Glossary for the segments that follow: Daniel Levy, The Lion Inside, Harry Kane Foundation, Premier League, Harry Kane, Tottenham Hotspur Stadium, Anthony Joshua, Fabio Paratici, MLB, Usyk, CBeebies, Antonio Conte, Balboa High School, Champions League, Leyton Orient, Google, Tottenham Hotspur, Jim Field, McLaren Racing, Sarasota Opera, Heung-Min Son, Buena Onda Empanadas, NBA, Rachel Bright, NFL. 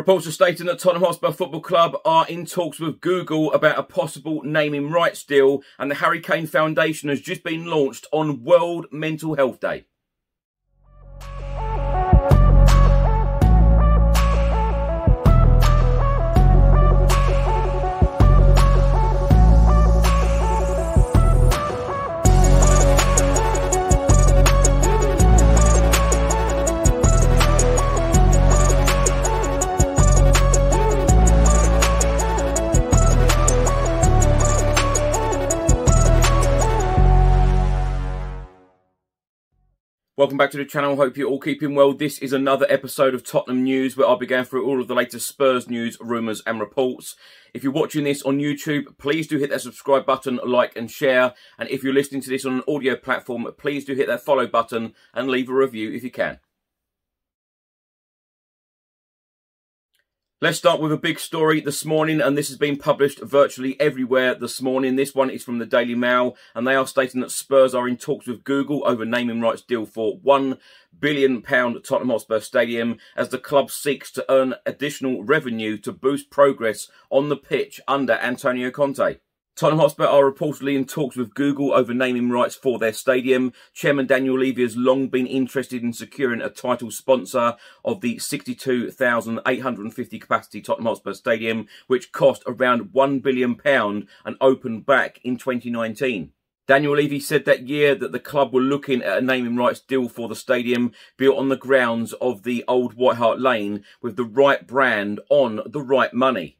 Reports stating that Tottenham Hotspur Football Club are in talks with Google about a possible naming rights deal, and the Harry Kane Foundation has just been launched on World Mental Health Day. Welcome back to the channel. Hope you're all keeping well. This is another episode of Tottenham News where I'll be going through all of the latest Spurs news, rumours and reports. If you're watching this on YouTube, please do hit that subscribe button, like and share. And if you're listening to this on an audio platform, please do hit that follow button and leave a review if you can. Let's start with a big story this morning, and this has been published virtually everywhere this morning. This one is from the Daily Mail, and they are stating that Spurs are in talks with Google over naming rights deal for £1 billion at Tottenham Hotspur Stadium as the club seeks to earn additional revenue to boost progress on the pitch under Antonio Conte. Tottenham Hotspur are reportedly in talks with Google over naming rights for their stadium. Chairman Daniel Levy has long been interested in securing a title sponsor of the 62,850 capacity Tottenham Hotspur Stadium, which cost around £1 billion and opened back in 2019. Daniel Levy said that year that the club were looking at a naming rights deal for the stadium built on the grounds of the old White Hart Lane with the right brand on the right money.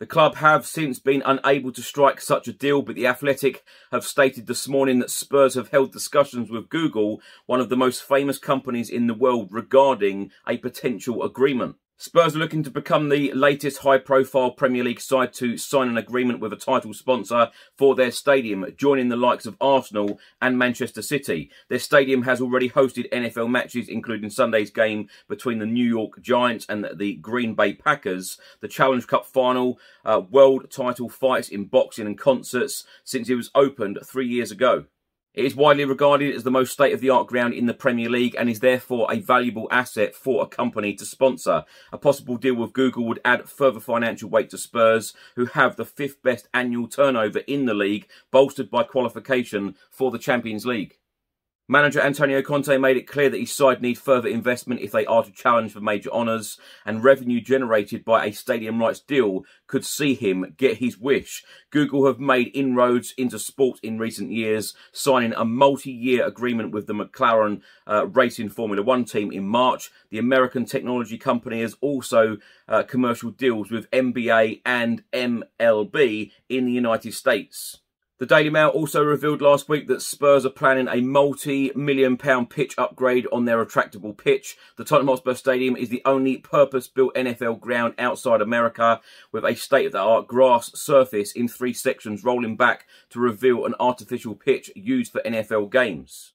The club have since been unable to strike such a deal, but The Athletic have stated this morning that Spurs have held discussions with Google, one of the most famous companies in the world, regarding a potential agreement. Spurs are looking to become the latest high-profile Premier League side to sign an agreement with a title sponsor for their stadium, joining the likes of Arsenal and Manchester City. Their stadium has already hosted NFL matches, including Sunday's game between the New York Giants and the Green Bay Packers, the Challenge Cup final, world title fights in boxing and concerts since it was opened 3 years ago. It is widely regarded as the most state-of-the-art ground in the Premier League and is therefore a valuable asset for a company to sponsor. A possible deal with Google would add further financial weight to Spurs, who have the fifth best annual turnover in the league, bolstered by qualification for the Champions League. Manager Antonio Conte made it clear that his side need further investment if they are to challenge for major honours, and revenue generated by a stadium rights deal could see him get his wish. Google have made inroads into sport in recent years, signing a multi-year agreement with the McLaren Racing Formula One team in March. The American technology company has also commercial deals with NBA and MLB in the United States. The Daily Mail also revealed last week that Spurs are planning a multi-million-pound pitch upgrade on their retractable pitch. The Tottenham Hotspur Stadium is the only purpose-built NFL ground outside America, with a state-of-the-art grass surface in 3 sections rolling back to reveal an artificial pitch used for NFL games.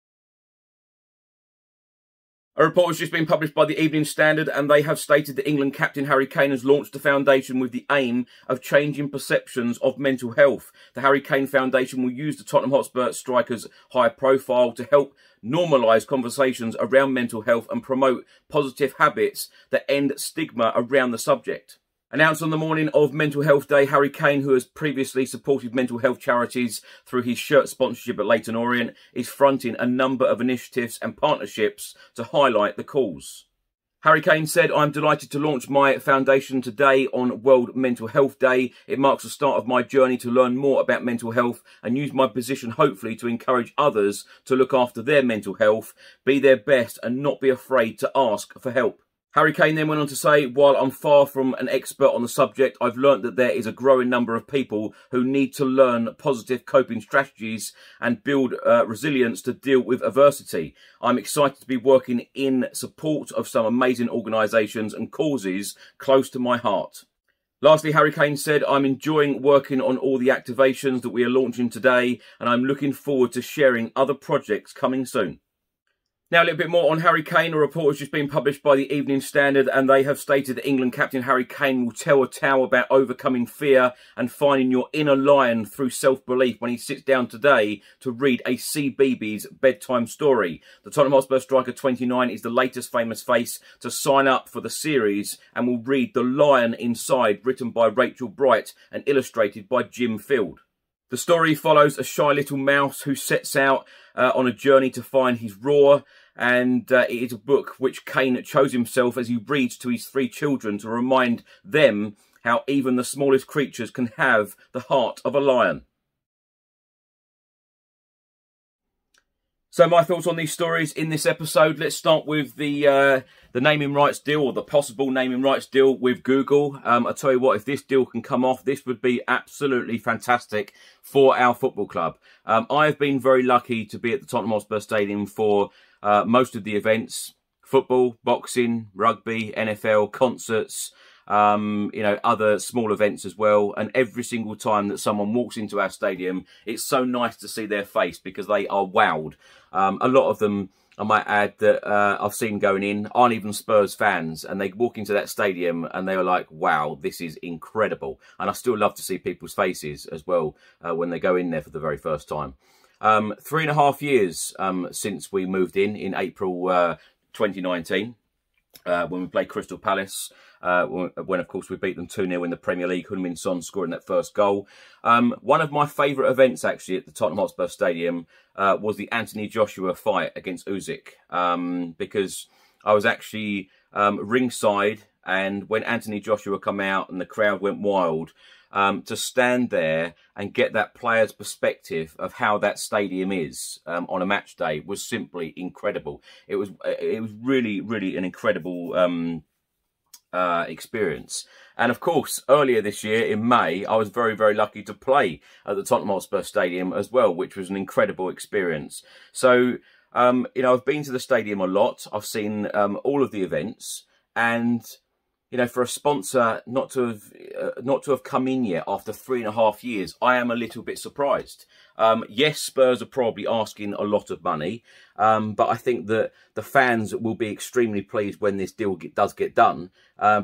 A report has just been published by the Evening Standard, and they have stated that England captain Harry Kane has launched a foundation with the aim of changing perceptions of mental health. The Harry Kane Foundation will use the Tottenham Hotspur striker's high profile to help normalise conversations around mental health and promote positive habits that end stigma around the subject. Announced on the morning of Mental Health Day, Harry Kane, who has previously supported mental health charities through his shirt sponsorship at Leyton Orient, is fronting a number of initiatives and partnerships to highlight the cause. Harry Kane said, "I'm delighted to launch my foundation today on World Mental Health Day. It marks the start of my journey to learn more about mental health and use my position hopefully to encourage others to look after their mental health, be their best and not be afraid to ask for help." Harry Kane then went on to say, "While I'm far from an expert on the subject, I've learnt that there is a growing number of people who need to learn positive coping strategies and build resilience to deal with adversity. I'm excited to be working in support of some amazing organisations and causes close to my heart." Lastly, Harry Kane said, "I'm enjoying working on all the activations that we are launching today, and I'm looking forward to sharing other projects coming soon." Now a little bit more on Harry Kane. A report has just been published by the Evening Standard, and they have stated that England captain Harry Kane will tell a tale about overcoming fear and finding your inner lion through self-belief when he sits down today to read a CBeebies bedtime story. The Tottenham Hotspur striker, 29, is the latest famous face to sign up for the series and will read The Lion Inside, written by Rachel Bright and illustrated by Jim Field. The story follows a shy little mouse who sets out on a journey to find his roar, and it is a book which Kane chose himself as he reads to his three children to remind them how even the smallest creatures can have the heart of a lion. So my thoughts on these stories in this episode. Let's start with the naming rights deal, or the possible naming rights deal with Google. I tell you what, if this deal can come off, this would be absolutely fantastic for our football club. I've been very lucky to be at the Tottenham Hotspur Stadium for most of the events: football, boxing, rugby, NFL, concerts, you know, other small events as well. And every single time that someone walks into our stadium, it's so nice to see their face because they are wowed. A lot of them, I might add, that I've seen going in aren't even Spurs fans, and they walk into that stadium and they were like, wow, this is incredible. And I still love to see people's faces as well when they go in there for the very first time. 3.5 years since we moved in April 2019, when we played Crystal Palace, when of course we beat them 2-0 in the Premier League, Heung-Min Son scoring that first goal. One of my favourite events actually at the Tottenham Hotspur Stadium was the Anthony Joshua fight against Usyk, because I was actually ringside, and when Anthony Joshua came out and the crowd went wild, to stand there and get that player's perspective of how that stadium is on a match day was simply incredible. It was really, really an incredible experience. And of course, earlier this year in May, I was very, very lucky to play at the Tottenham Hotspur Stadium as well, which was an incredible experience. So, you know, I've been to the stadium a lot. I've seen all of the events, and you know, for a sponsor not to have come in yet after 3.5 years, I am a little bit surprised. Yes, Spurs are probably asking a lot of money, but I think that the fans will be extremely pleased when this deal does get done,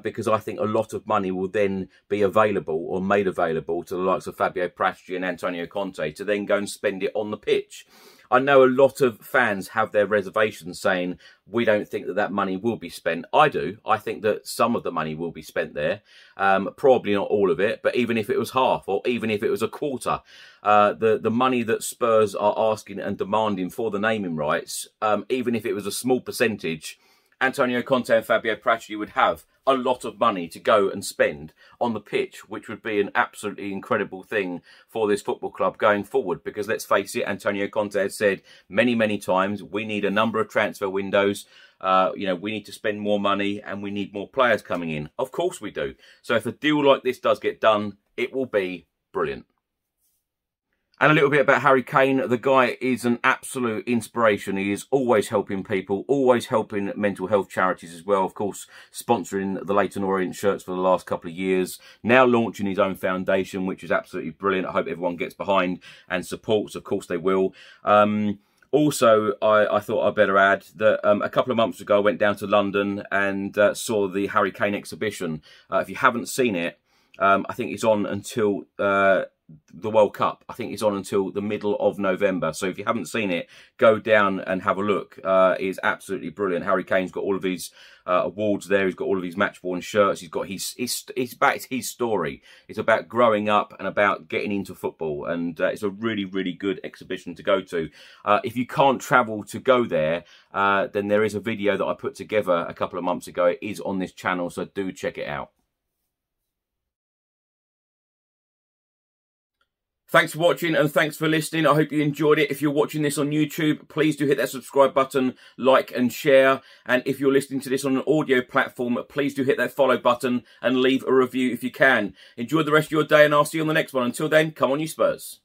because I think a lot of money will then be available or made available to the likes of Fabio Paratici and Antonio Conte to then go and spend it on the pitch. I know a lot of fans have their reservations saying, we don't think that that money will be spent. I do. I think that some of the money will be spent there. Probably not all of it, but even if it was half or even if it was a quarter, the money that Spurs are asking and demanding for the naming rights, even if it was a small percentage, Antonio Conte and Fabio Paratici would have a lot of money to go and spend on the pitch, which would be an absolutely incredible thing for this football club going forward. Because let's face it, Antonio Conte has said many, many times, we need a number of transfer windows. You know, we need to spend more money and we need more players coming in. Of course we do. So if a deal like this does get done, it will be brilliant. And a little bit about Harry Kane. The guy is an absolute inspiration. He is always helping people, always helping mental health charities as well. Of course, sponsoring the Leighton Orient shirts for the last couple of years. Now launching his own foundation, which is absolutely brilliant. I hope everyone gets behind and supports. Of course, they will. Also, I thought I'd better add that a couple of months ago, I went down to London and saw the Harry Kane exhibition. If you haven't seen it, I think it's on until the World Cup. I think it's on until the middle of November. So if you haven't seen it, go down and have a look. It's absolutely brilliant. Harry Kane's got all of his awards there. He's got all of his match-worn shirts. He's got his back. It's his story. It's about growing up and about getting into football. And it's a really, really good exhibition to go to. If you can't travel to go there, then there is a video that I put together a couple of months ago. It is on this channel, so do check it out. Thanks for watching and thanks for listening. I hope you enjoyed it. If you're watching this on YouTube, please do hit that subscribe button, like and share. And if you're listening to this on an audio platform, please do hit that follow button and leave a review if you can. Enjoy the rest of your day and I'll see you on the next one. Until then, come on you Spurs.